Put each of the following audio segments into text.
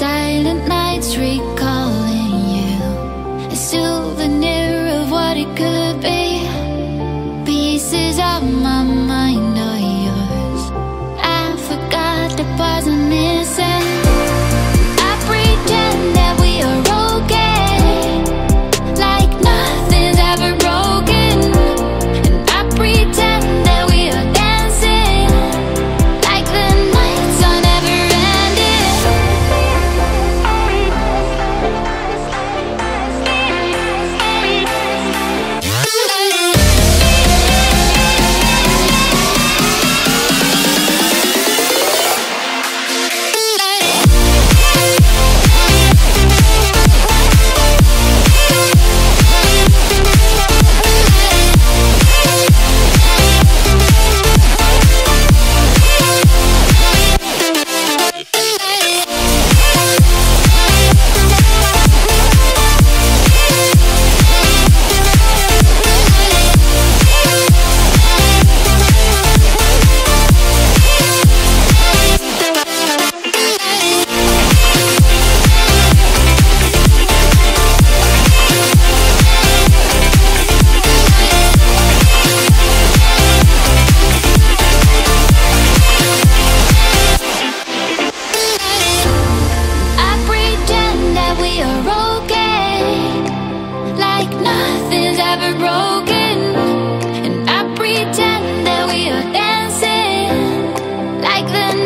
Silent nights recalling you, a souvenir of what it could be. Pieces of my mind are yours. I forgot the parts I'm missing. I pretend that we are okay, like nothing's ever broken. And I pretend that we are dancing, like the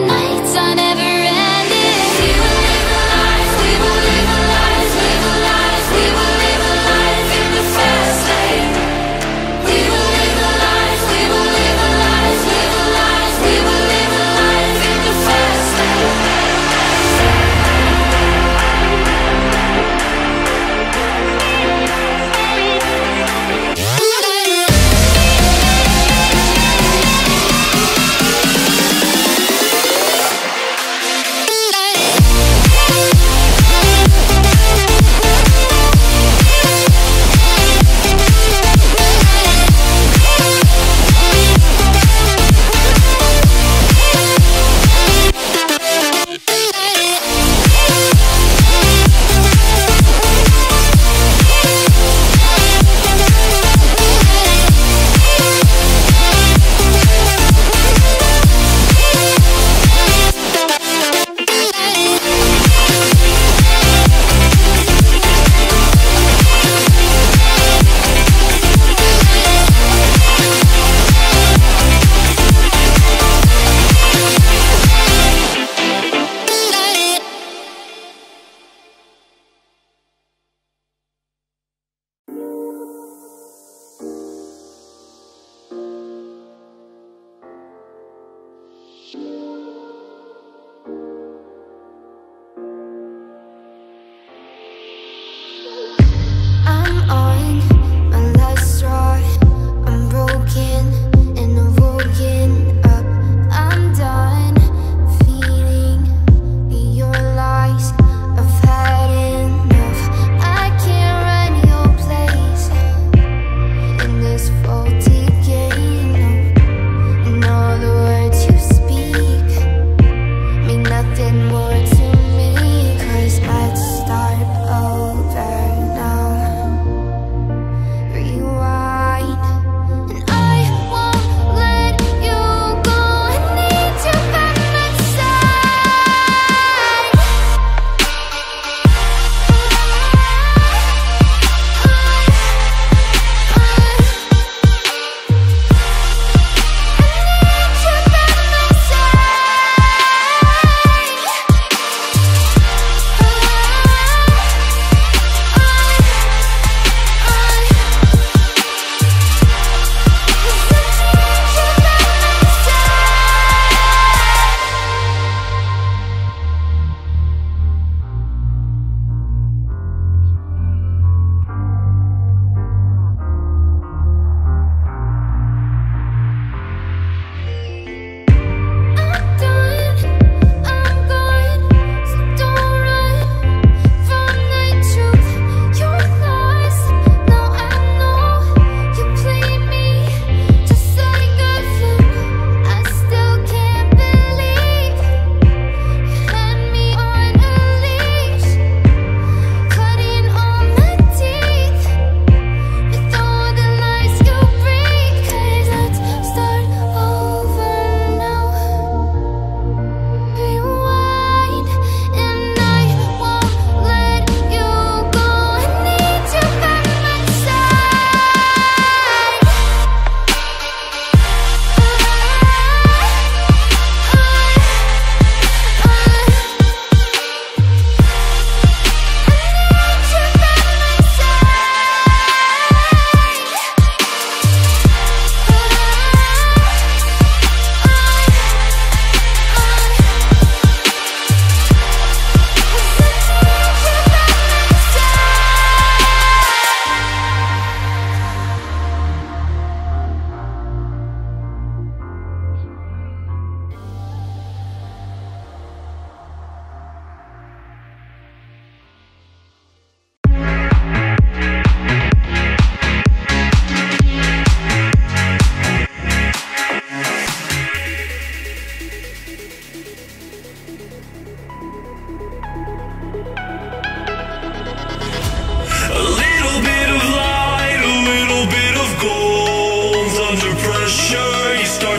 nights are never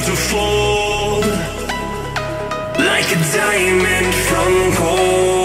to fold like a diamond from gold.